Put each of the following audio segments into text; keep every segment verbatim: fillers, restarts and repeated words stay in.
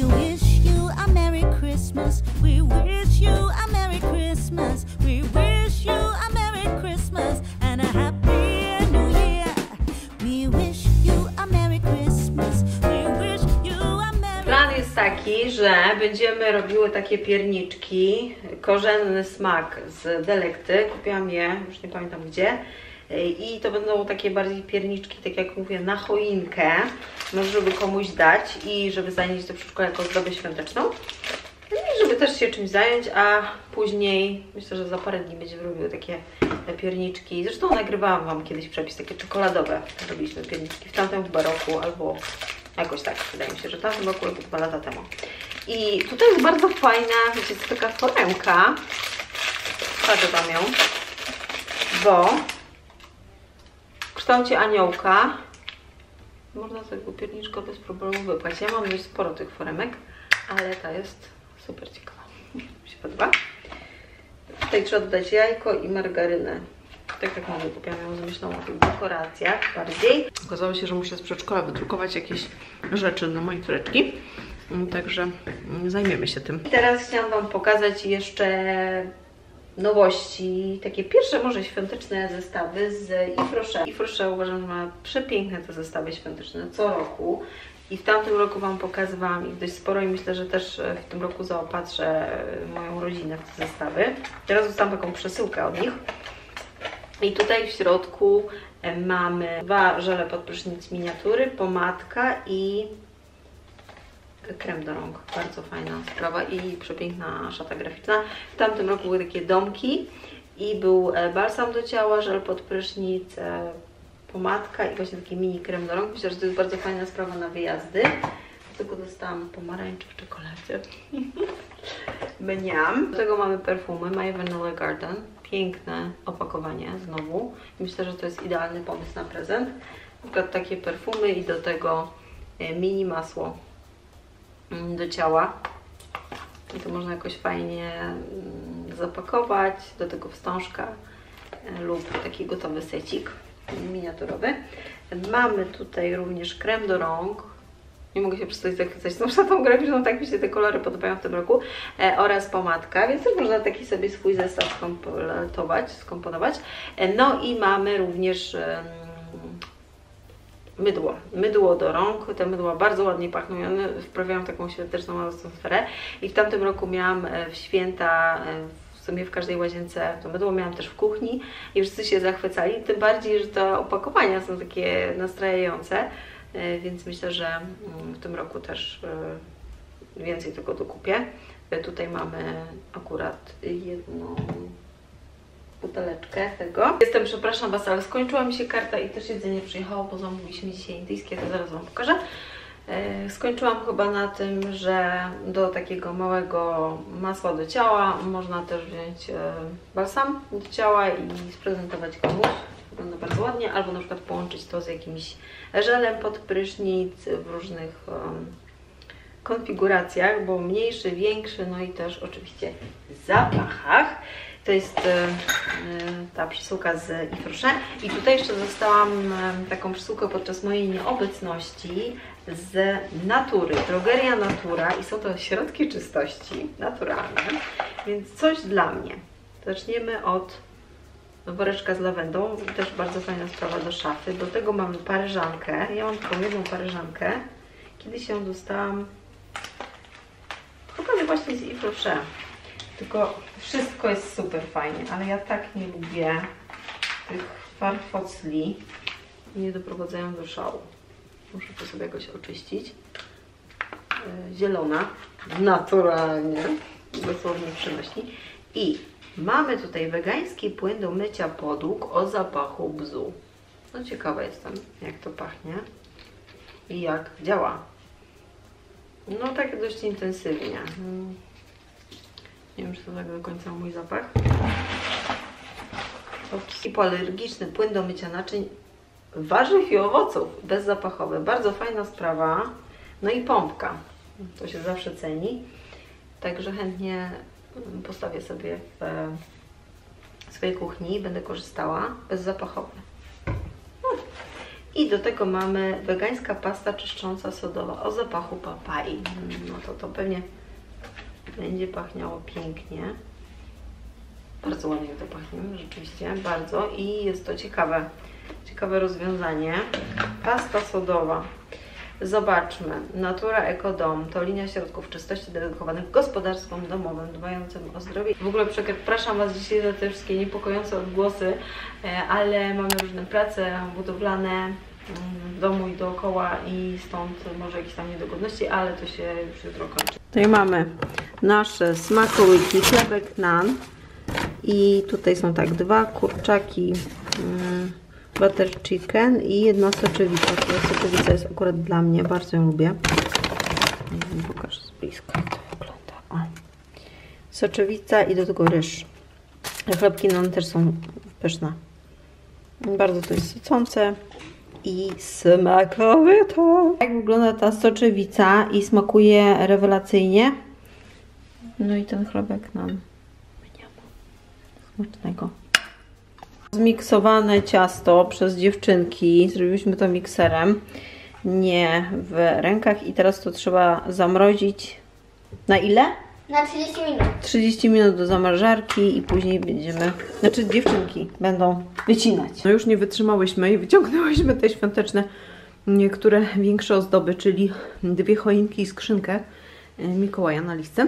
We wish you a Merry Christmas. We wish you a Merry Christmas. We wish you a Merry Christmas and a Happy New Year. We wish you a Merry Christmas. We wish you a Merry. Plan jest taki, że będziemy robiły takie pierniczki, korzenny smak z Delekty. Kupiłam je, już nie pamiętam gdzie. I to będą takie bardziej pierniczki, tak jak mówię, na choinkę. Może żeby komuś dać i żeby zanieść do przedszkola jako zdobę świąteczną. No i żeby też się czymś zająć, a później myślę, że za parę dni będziemy robiły takie pierniczki. Zresztą nagrywałam Wam kiedyś przepis, takie czekoladowe. Robiliśmy pierniczki w tamtym chyba roku albo jakoś tak, wydaje mi się, że tam chyba około dwa lata temu. I tutaj jest bardzo fajna, wiecie, taka foremka. Patrzę tam ją, bo w kształcie aniołka można sobie pierniczkę bez problemu wypchać. Ja mam dość sporo tych foremek, ale ta jest super ciekawa. Mi się podoba. Tutaj trzeba dodać jajko i margarynę. Tak jak mówię, kupiłam ją z myślą o tych dekoracjach bardziej. Okazało się, że muszę z przedszkola wydrukować jakieś rzeczy dla mojej córeczki. Także zajmiemy się tym. I teraz chciałam Wam pokazać jeszcze nowości, takie pierwsze może świąteczne zestawy z Yves Rocher. Yves Rocher uważam, że ma przepiękne te zestawy świąteczne co roku i w tamtym roku Wam pokazywałam ich dość sporo i myślę, że też w tym roku zaopatrzę moją rodzinę w te zestawy. Teraz dostałam taką przesyłkę od nich i tutaj w środku mamy dwa żele pod prysznic miniatury, pomadka i krem do rąk, bardzo fajna sprawa i przepiękna szata graficzna. W tamtym roku były takie domki i był balsam do ciała, żel pod prysznic, pomadka i właśnie taki mini krem do rąk. Myślę, że to jest bardzo fajna sprawa na wyjazdy. Tylko dostałam pomarańczy w czekoladzie. Mniam. Do tego mamy perfumy My Vanilla Garden. Piękne opakowanie znowu. Myślę, że to jest idealny pomysł na prezent. Na przykład takie perfumy i do tego mini masło do ciała i to można jakoś fajnie zapakować, do tego wstążka lub taki gotowy secik miniaturowy. Mamy tutaj również krem do rąk, nie mogę się przestać zachwycać tą szatą graficzną, tak mi się te kolory podobają w tym roku, e, oraz pomadka, więc też można taki sobie swój zestaw skompletować, skomponować. E, no i mamy również e, Mydło. Mydło do rąk. Te mydła bardzo ładnie pachną i one wprawiają taką świąteczną atmosferę. I w tamtym roku miałam w święta, w sumie w każdej łazience to mydło, miałam też w kuchni i wszyscy się zachwycali. Tym bardziej, że te opakowania są takie nastrajające, więc myślę, że w tym roku też więcej tego dokupię. Tutaj mamy akurat jedną buteleczkę tego. Jestem, przepraszam Was, ale skończyła mi się karta i też jedzenie przyjechało, bo zamówiliśmy dzisiaj indyjskie, to zaraz Wam pokażę. Yy, skończyłam chyba na tym, że do takiego małego masła do ciała można też wziąć yy, balsam do ciała i sprezentować komuś. Wygląda bardzo ładnie, albo na przykład połączyć to z jakimś żelem pod prysznic w różnych yy, konfiguracjach, bo mniejszy, większy, no i też oczywiście w zapachach. To jest y, ta przesyłka z Yves Rocher. I tutaj jeszcze dostałam y, taką przesyłkę podczas mojej nieobecności z Natury. Drogeria Natura i są to środki czystości naturalne, więc coś dla mnie. Zaczniemy od woreczka z lawendą. Też bardzo fajna sprawa do szafy. Do tego mamy paryżankę. Ja mam tylko jedną paryżankę. Kiedyś ją dostałam chyba właśnie z Yves Rocher. Tylko wszystko jest super fajnie, ale ja tak nie lubię tych farfocli. Nie doprowadzają do szału. Muszę to sobie jakoś oczyścić. Zielona, naturalnie, dosłownie przynośni. I mamy tutaj wegański płyn do mycia podłóg o zapachu bzu. No ciekawa jestem, jak to pachnie i jak działa. No tak dość intensywnie. Nie wiem, czy to tak do końca mój zapach. Hipoalergiczny płyn do mycia naczyń warzyw i owoców, bezzapachowy. Bardzo fajna sprawa. No i pompka. To się zawsze ceni. Także chętnie postawię sobie w swojej kuchni. Będę korzystała. Bezzapachowy. I do tego mamy wegańska pasta czyszcząca sodowa o zapachu papai. No to to pewnie będzie pachniało pięknie. Bardzo ładnie to pachnie, rzeczywiście, bardzo. I jest to ciekawe, ciekawe rozwiązanie. Pasta sodowa. Zobaczmy. Natura Ekodom to linia środków czystości dedykowanych gospodarstwom domowym dbającym o zdrowie. W ogóle przepraszam Was dzisiaj za te wszystkie niepokojące odgłosy, ale mamy różne prace budowlane w domu i dookoła i stąd może jakieś tam niedogodności, ale to się już jutro kończy. Tutaj mamy nasze smakołyki, chlebek nan i tutaj są tak dwa kurczaki butter chicken i jedna soczewica. Ta soczewica jest akurat dla mnie, bardzo ją lubię. Pokażę z bliska, jak to wygląda. O. Soczewica i do tego ryż. Chlebki nam też są pyszne. Bardzo to jest sycące i smakowite. Jak wygląda ta soczewica i smakuje rewelacyjnie. No i ten chlebek nam smacznego. Zmiksowane ciasto przez dziewczynki, zrobiłyśmy to mikserem, nie w rękach i teraz to trzeba zamrozić na ile? Na trzydzieści minut. trzydzieści minut do zamrażarki i później będziemy, znaczy dziewczynki będą wycinać. No już nie wytrzymałyśmy i wyciągnęłyśmy te świąteczne niektóre większe ozdoby, czyli dwie choinki i skrzynkę Mikołaja na listy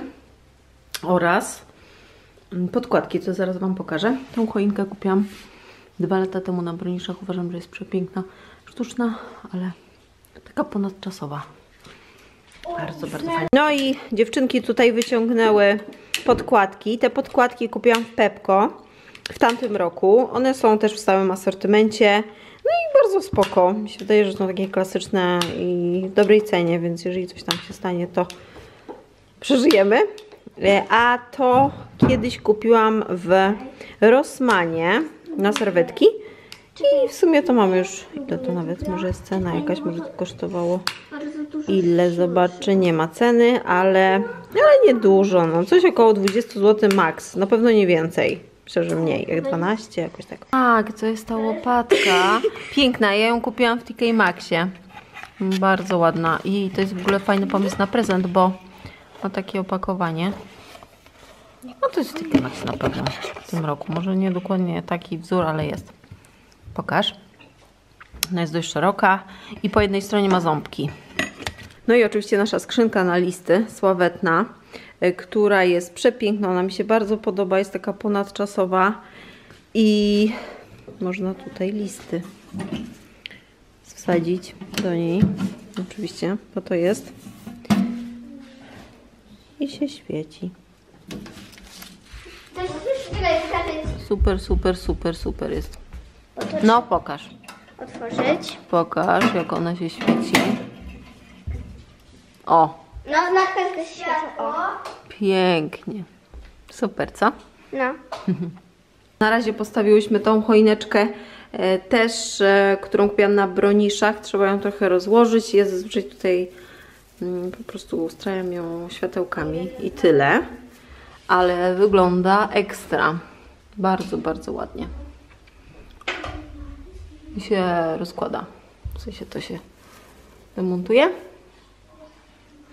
oraz podkładki, co zaraz Wam pokażę. Tą choinkę kupiłam dwa lata temu na Broniszach. Uważam, że jest przepiękna, sztuczna, ale taka ponadczasowa. Bardzo, bardzo fajna. No i dziewczynki tutaj wyciągnęły podkładki. Te podkładki kupiłam w Pepco w tamtym roku. One są też w stałym asortymencie. No i bardzo spoko. Mi się wydaje, że są takie klasyczne i w dobrej cenie, więc jeżeli coś tam się stanie, to przeżyjemy. A to kiedyś kupiłam w Rossmanie na serwetki i w sumie to mamy już, ile to nawet może jest cena jakaś, może to kosztowało ile, zobaczy, nie ma ceny, ale, ale niedużo, no coś około dwadzieścia złotych max, na pewno nie więcej. Szczerze mniej, jak dwanaście, jakoś tak. Tak, to jest ta łopatka, piękna, ja ją kupiłam w T K Maxxie, bardzo ładna i to jest w ogóle fajny pomysł na prezent, bo o takie opakowanie. No to jest taki max na pewno w tym roku. Może nie dokładnie taki wzór, ale jest. Pokaż. Ona jest dość szeroka i po jednej stronie ma ząbki. No i oczywiście nasza skrzynka na listy, sławetna, która jest przepiękna. Ona mi się bardzo podoba. Jest taka ponadczasowa i można tutaj listy wsadzić do niej. Oczywiście, bo to jest. I się świeci. Super, super, super, super jest. No pokaż. Otworzyć. Pokaż, jak ona się świeci. O. No, na pewno się światło. Pięknie. Super, co? No. Na razie postawiłyśmy tą choineczkę też, którą kupiłam na Broniszach. Trzeba ją trochę rozłożyć. Ja zazwyczaj tutaj po prostu ustrajam ją światełkami i tyle, ale wygląda ekstra. Bardzo, bardzo ładnie. I się rozkłada. W sensie to się demontuje.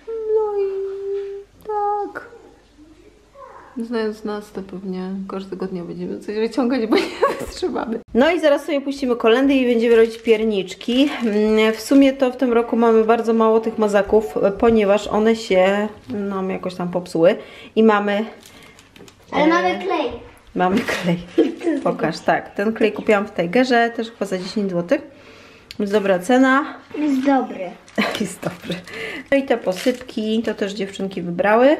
No i tak. Znając nas, to pewnie każdego dnia będziemy coś wyciągać, bo nie wytrzymamy. No i zaraz sobie puścimy kolędy i będziemy robić pierniczki. W sumie to w tym roku mamy bardzo mało tych mazaków, ponieważ one się nam jakoś tam popsuły. I mamy... Ale e... mamy klej. Mamy klej. Pokaż, tak. Ten klej kupiłam w Tigerze, też chyba za dziesięć złotych. Jest dobra cena. Jest dobry. Jest dobry. No i te posypki, to też dziewczynki wybrały.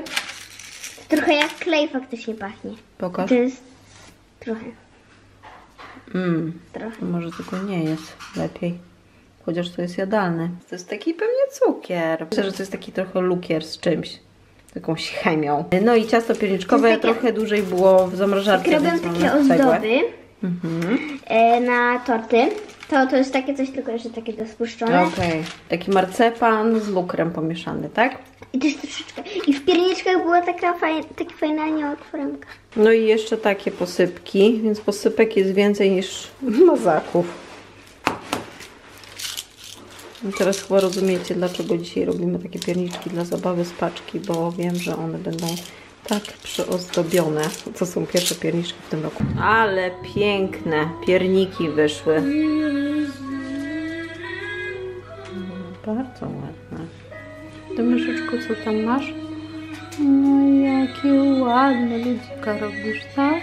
Trochę jak klej faktycznie pachnie. Pokaż. To jest trochę. Mm. Trochę. Może tylko nie jest lepiej. Chociaż to jest jadalny. To jest taki pewnie cukier. Myślę, że to jest taki trochę lukier z czymś. Jakąś chemią. No i ciasto pierniczkowe takie... trochę dłużej było w zamrażarce. Jak robią takie ozdoby mhm. na torty, to to jest takie coś, tylko jeszcze takie rozpuszczone. Okej. Taki marcepan z lukrem pomieszany, tak? I też troszeczkę. I w pierniczkach była taka fajna, taka fajna nieotworenka. No i jeszcze takie posypki, więc posypek jest więcej niż mazaków. I teraz chyba rozumiecie, dlaczego dzisiaj robimy takie pierniczki dla zabawy z paczki, bo wiem, że one będą tak przyozdobione. To są pierwsze pierniczki w tym roku. Ale piękne pierniki wyszły. Bardzo ładne. Ty, myszeczku, co tam masz? No jakie ładne ludzika robisz, tak?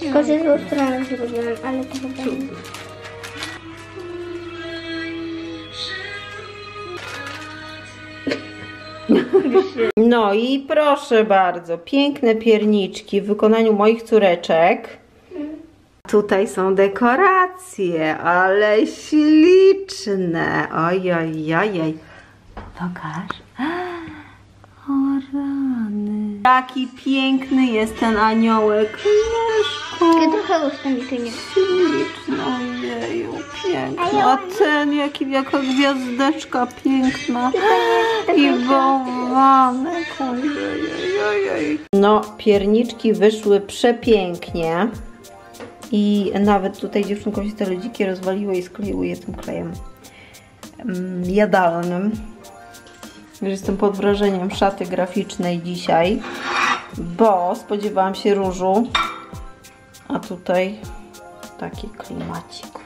Tylko ze złą stroną zrobiłam, ale to chyba nie. No i proszę bardzo, piękne pierniczki w wykonaniu moich córeczek. Tutaj są dekoracje, ale śliczne. Ojojojoj. Pokaż. O rany. Taki piękny jest ten aniołek. Trochę ustępnie. Śliczny, ojeju, piękny. A ten, jaki, jaka gwiazdeczka piękna. I bałwanek. Ojojojoj. No, pierniczki wyszły przepięknie. I nawet tutaj dziewczynkom się te ludziki rozwaliły i skleiły je tym klejem jadalnym. Jestem pod wrażeniem szaty graficznej dzisiaj, bo spodziewałam się różu, a tutaj taki klimacik.